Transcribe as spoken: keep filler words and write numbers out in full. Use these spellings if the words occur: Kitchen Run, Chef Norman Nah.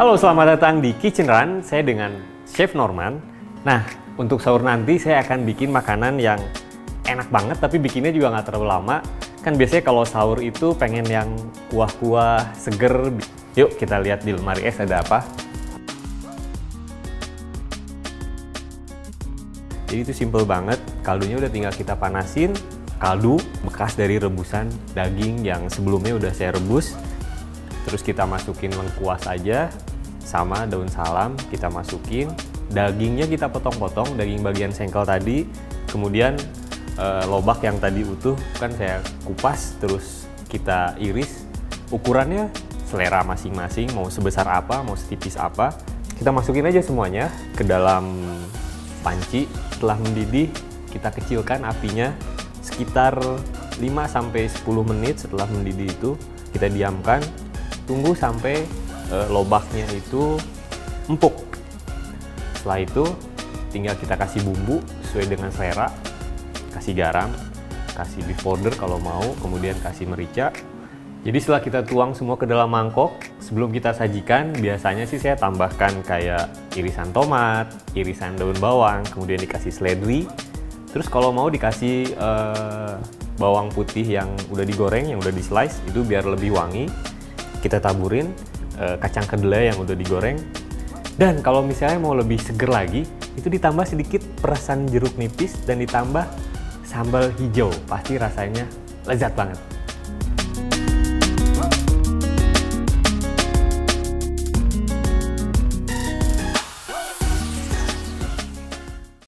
Halo, selamat datang di Kitchen Run. Saya dengan Chef Norman. Nah, untuk sahur nanti saya akan bikin makanan yang enak banget, tapi bikinnya juga nggak terlalu lama. Kan biasanya kalau sahur itu pengen yang kuah-kuah seger. Yuk kita lihat di lemari es ada apa. Jadi itu simple banget, kaldunya udah tinggal kita panasin. Kaldu bekas dari rebusan daging yang sebelumnya udah saya rebus. Terus kita masukin lengkuas aja, sama daun salam kita masukin. Dagingnya kita potong-potong, daging bagian sengkel tadi. Kemudian e, lobak yang tadi utuh kan saya kupas, terus kita iris. Ukurannya selera masing-masing, mau sebesar apa, mau setipis apa. Kita masukin aja semuanya ke dalam panci. Setelah mendidih, kita kecilkan apinya sekitar lima sampai sepuluh menit. Setelah mendidih itu kita diamkan, tunggu sampai e, lobaknya itu empuk. Setelah itu tinggal kita kasih bumbu sesuai dengan selera, kasih garam, kasih beef powder kalau mau, kemudian kasih merica. Jadi setelah kita tuang semua ke dalam mangkok, sebelum kita sajikan biasanya sih saya tambahkan kayak irisan tomat, irisan daun bawang, kemudian dikasih seledri. Terus kalau mau dikasih eh, bawang putih yang udah digoreng, yang udah di slice, itu biar lebih wangi. Kita taburin eh, kacang kedelai yang udah digoreng. Dan kalau misalnya mau lebih seger lagi, itu ditambah sedikit perasan jeruk nipis dan ditambah sambal hijau. Pasti rasanya lezat banget.